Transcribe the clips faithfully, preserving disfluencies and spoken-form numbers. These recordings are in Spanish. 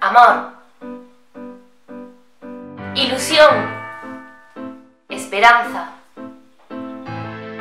amor, ilusión, esperanza,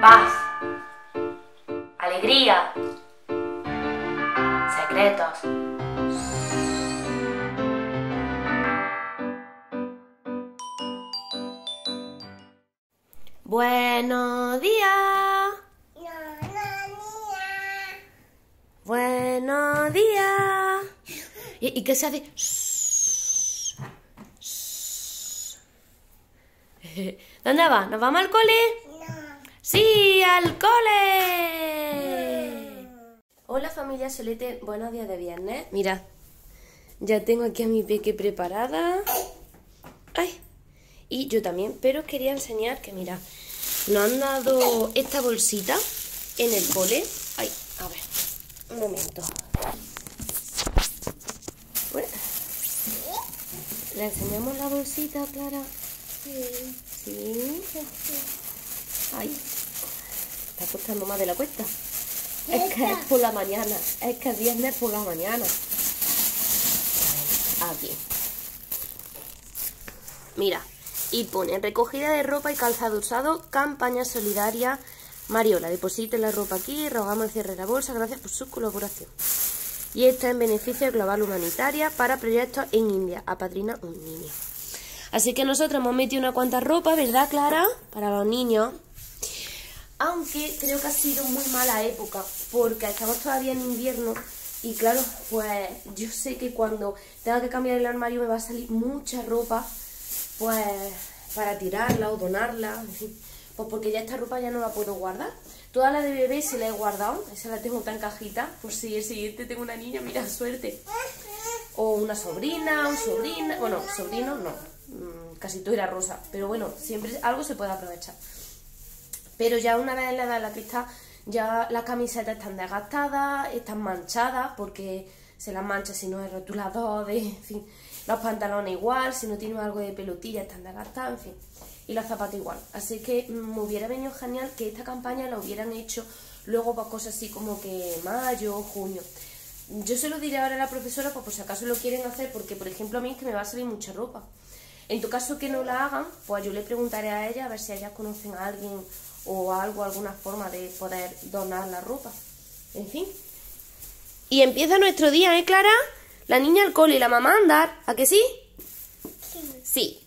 paz, alegría, secretos. Buenos días. Buenos días. ¿Y, y qué se hace? Shh, shh. ¿Dónde va? ¿Nos vamos al cole? No. ¡Sí, al cole! No. Hola familia Solete, buenos días de viernes. Mira, ya tengo aquí a mi peque preparada. Ay, y yo también, pero os quería enseñar que mira, nos han dado esta bolsita en el cole. Ay, a ver. Un momento. Bueno, ¿le enseñamos la bolsita, Clara? Sí. Sí. Ay, está costando más de la cuesta. Es que es por la mañana. Es que es viernes por la mañana. Aquí. Mira, y pone recogida de ropa y calzado usado, campaña solidaria. Mariola, deposite la ropa aquí, rogamos el cierre de la bolsa, gracias por su colaboración. Y esto es en beneficio de Global Humanitaria para proyectos en India, apadrina un niño. Así que nosotros hemos metido una cuanta ropa, ¿verdad, Clara? Para los niños. Aunque creo que ha sido muy mala época, porque estamos todavía en invierno y claro, pues yo sé que cuando tenga que cambiar el armario me va a salir mucha ropa, pues para tirarla o donarla, en fin. Pues porque ya esta ropa ya no la puedo guardar. Toda la de bebé se la he guardado. Esa la tengo tan cajita. Por si el siguiente tengo una niña, mira, suerte. O una sobrina, un sobrino. Bueno, sobrino no. Casi todo era rosa. Pero bueno, siempre algo se puede aprovechar. Pero ya una vez en la edad de la pista, ya las camisetas están desgastadas, están manchadas, porque se las mancha si no es rotulador, de, en fin. Los pantalones igual, si no tienen algo de pelotilla están desgastados, en fin. Y los zapatos igual. Así que me hubiera venido genial que esta campaña la hubieran hecho luego para cosas así como que mayo, junio. Yo se lo diré ahora a la profesora pues por si acaso lo quieren hacer, porque por ejemplo a mí es que me va a salir mucha ropa. En tu caso que no la hagan, pues yo le preguntaré a ella a ver si ellas conocen a alguien o algo, alguna forma de poder donar la ropa. En fin. Y empieza nuestro día, ¿eh, Clara? La niña al cole y la mamá a andar. ¿A que sí? Sí. Sí.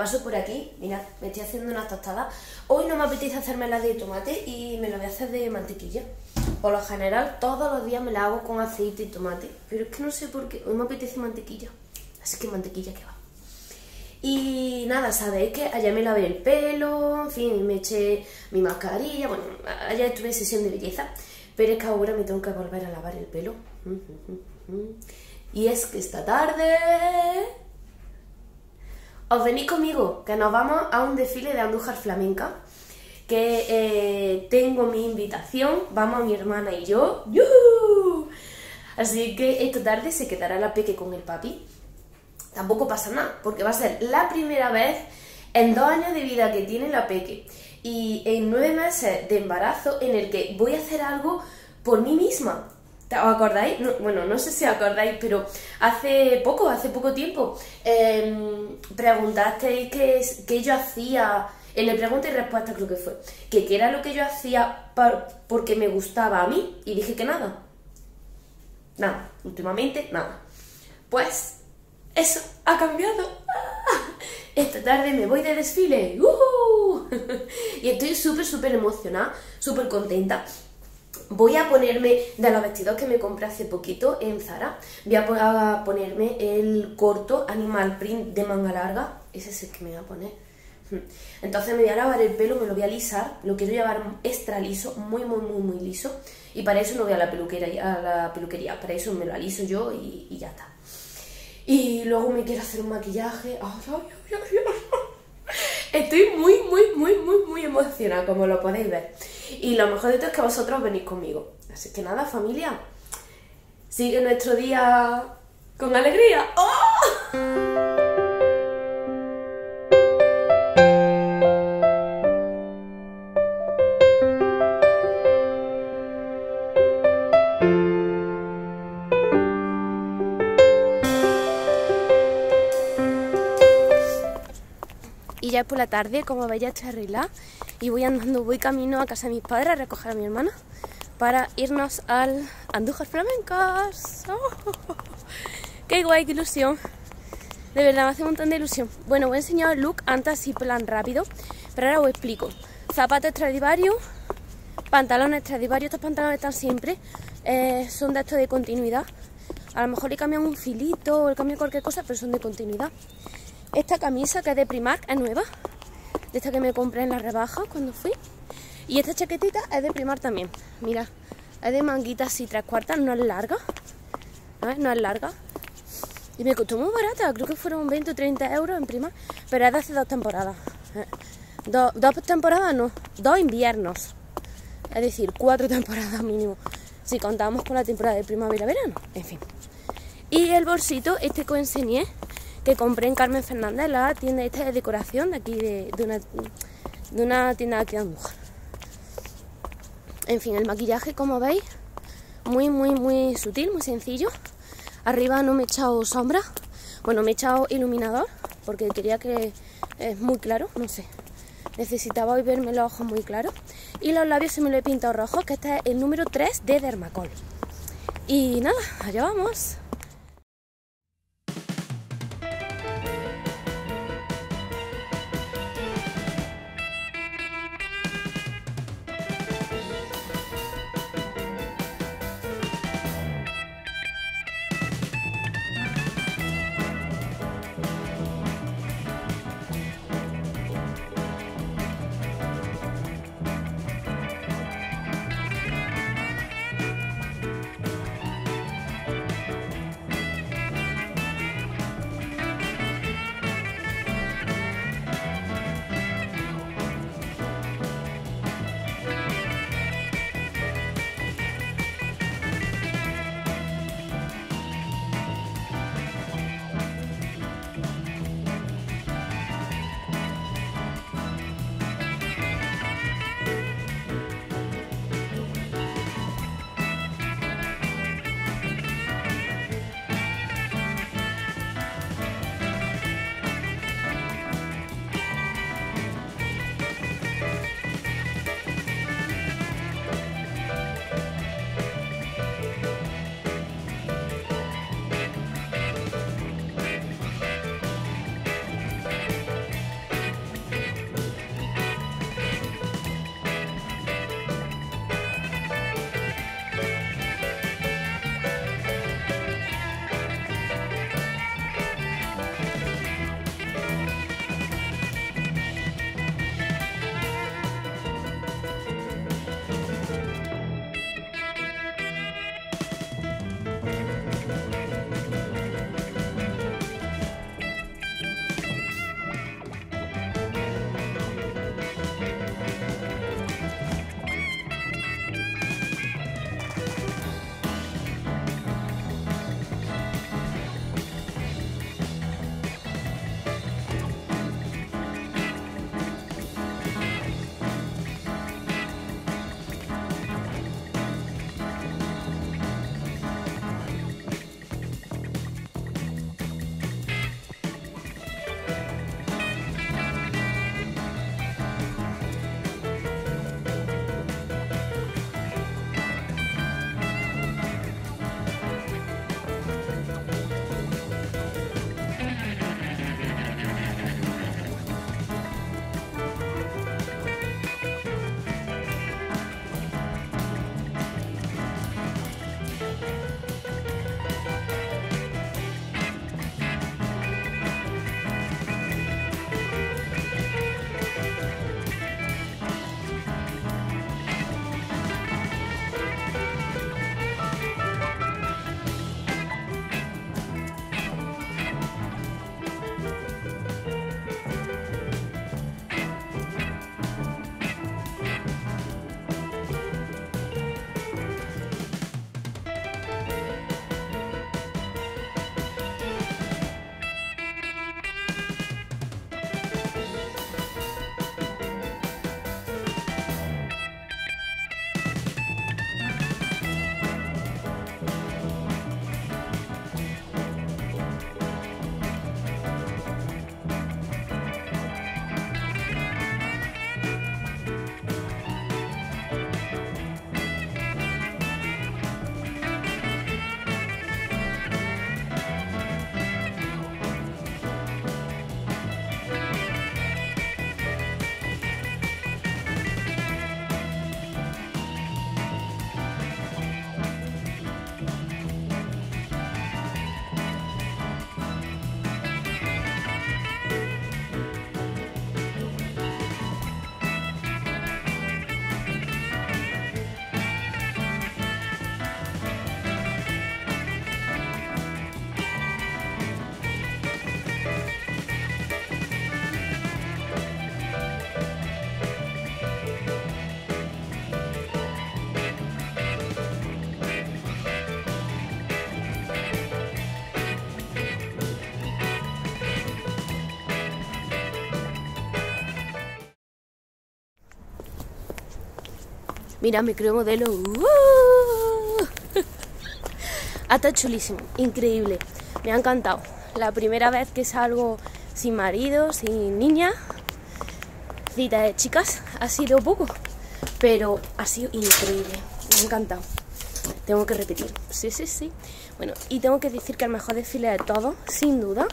Paso por aquí, mirad, me estoy haciendo unas tostadas. Hoy no me apetece hacerme las de tomate y me las voy a hacer de mantequilla. Por lo general, todos los días me las hago con aceite y tomate, pero es que no sé por qué, hoy me apetece mantequilla. Así que mantequilla que va. Y nada, sabéis que allá me lavé el pelo, en fin, me eché mi mascarilla, bueno, allá estuve en sesión de belleza, pero es que ahora me tengo que volver a lavar el pelo. Y es que esta tarde... os venís conmigo, que nos vamos a un desfile de Andújar Flamenca, que eh, tengo mi invitación, vamos mi hermana y yo. ¡Yuhu! Así que esta tarde se quedará la peque con el papi. Tampoco pasa nada, porque va a ser la primera vez en dos años de vida que tiene la peque y en nueve meses de embarazo en el que voy a hacer algo por mí misma. ¿Os acordáis? No, bueno, no sé si os acordáis, pero hace poco, hace poco tiempo, eh, preguntasteis qué, qué yo hacía, en el pregunta y respuesta creo que fue, que qué era lo que yo hacía por, porque me gustaba a mí, y dije que nada. Nada, últimamente nada. Pues eso ha cambiado. Esta tarde me voy de desfile. ¡Uh! Y estoy súper, súper emocionada, súper contenta. Voy a ponerme, de los vestidos que me compré hace poquito en Zara, voy a ponerme el corto animal print de manga larga. Ese es el que me voy a poner. Entonces me voy a lavar el pelo, me lo voy a alisar. Lo quiero llevar extra liso, muy muy muy muy liso. Y para eso no voy a la peluquería, a la peluquería. Para eso me lo aliso yo y, y ya está. Y luego me quiero hacer un maquillaje. Oh, Dios, Dios, Dios. Estoy muy muy muy muy muy emocionada, como lo podéis ver. Y lo mejor de todo es que vosotros venís conmigo. Así que nada, familia, sigue nuestro día con alegría. ¡Oh! Y ya es por la tarde, como veis ya estoy arreglada y voy andando, voy camino a casa de mis padres a recoger a mi hermana para irnos al Andújar Flamenca. ¡Oh! ¡Qué guay, qué ilusión! De verdad, me hace un montón de ilusión. Bueno, voy a enseñaros el look antes así plan rápido, pero ahora os explico. Zapatos Stradivarius, pantalones Stradivarius, estos pantalones están siempre, eh, son de estos de continuidad. A lo mejor le cambian un filito o le cambian cualquier cosa, pero son de continuidad. Esta camisa que es de Primark, es nueva, de esta que me compré en la rebaja cuando fui. Y esta chaquetita es de Primark también, mira, es de manguita así tres cuartas, no es larga, ¿no es? No es larga. Y me costó muy barata, creo que fueron veinte o treinta euros en Primark, pero es de hace dos temporadas. Do, dos temporadas no, dos inviernos, es decir, cuatro temporadas mínimo, si contábamos con la temporada de primavera-verano, en fin. Y el bolsito, este que os enseñé, que compré en Carmen Fernández, la tienda esta de decoración de aquí, de, de, una, de una tienda de aquí de Andújar. En fin, el maquillaje, como veis, muy, muy, muy sutil, muy sencillo. Arriba no me he echado sombra, bueno, me he echado iluminador, porque quería que es muy claro, no sé. Necesitaba hoy verme los ojos muy claros. Y los labios se me lo he pintado rojos, que este es el número tres de Dermacol. Y nada, allá vamos. Mira, me creo modelo. ¡Uh! Ha estado chulísimo, increíble. Me ha encantado. La primera vez que salgo sin marido, sin niña, cita de chicas, ha sido poco, pero ha sido increíble. Me ha encantado. Tengo que repetir, sí, sí, sí. Bueno, y tengo que decir que el mejor desfile de todos, sin duda,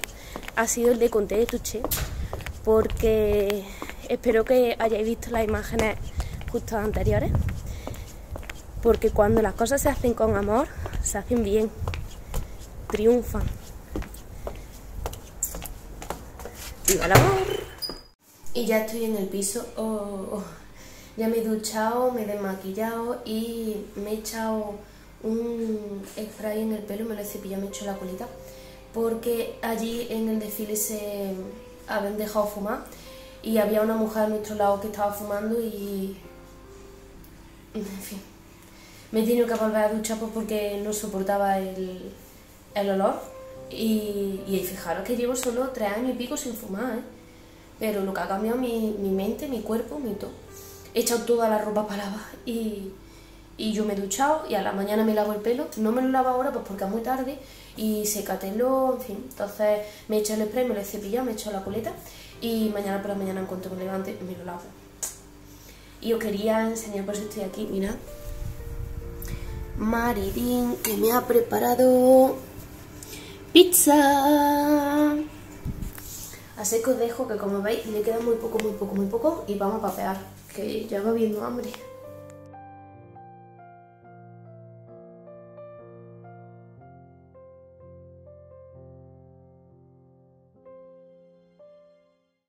ha sido el de Conté de Touché, porque espero que hayáis visto las imágenes justo anteriores, porque cuando las cosas se hacen con amor, se hacen bien, triunfan. ¡Viva el amor! Y ya estoy en el piso. Oh, oh. Ya me he duchado, me he desmaquillado y me he echado un spray en el pelo, me lo he cepillado, me he hecho la colita, porque allí en el desfile se habían dejado fumar y había una mujer a nuestro lado que estaba fumando y... en fin, me he tenido que volver a duchar pues porque no soportaba el, el olor y, y fijaros que llevo solo tres años y pico sin fumar, ¿eh? Pero lo que ha cambiado mi, mi mente, mi cuerpo, mi todo. He echado toda la ropa para lavar y, y yo me he duchado y a la mañana me lavo el pelo. No me lo lavo ahora pues porque es muy tarde y secatelo, en fin. Entonces me he echado el spray, me lo he cepillado, me he echado la coleta y mañana por la mañana, en cuanto me levante, me lo lavo. Y os quería enseñar, por eso estoy aquí, mirad. Maridín, que me ha preparado pizza. Así que os dejo, que como veis le queda muy poco, muy poco, muy poco y vamos a papear, que ya va viendo hambre.